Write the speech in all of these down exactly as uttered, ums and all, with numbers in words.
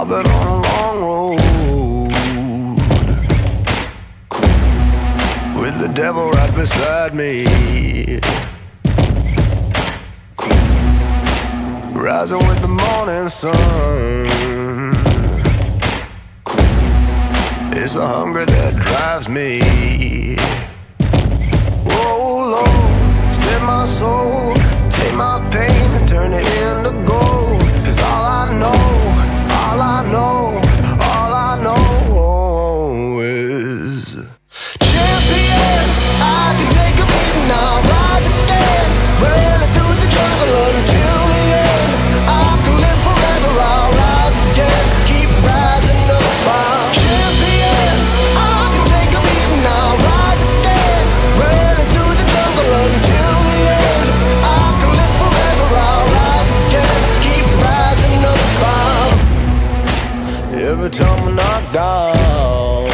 I've been on a long road with the devil right beside me, rising with the morning sun. It's the hunger that drives me. Oh Lord, send my soul, take my pain and turn it into gold. Cause all I know, all I know, all I know is champion. I can take a beating, I'll rise again, running through the jungle until the end. I can live forever, I'll rise again, keep rising up. I'm champion. I can take a beating, I'll rise again, running through the jungle until the end. I can live forever, I'll rise again, keep rising up. I'm every time I'm knocked down,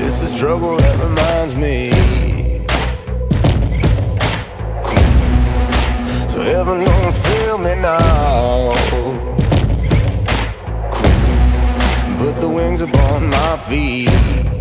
it's the struggle that reminds me. So heaven don't feel me now, put the wings upon my feet.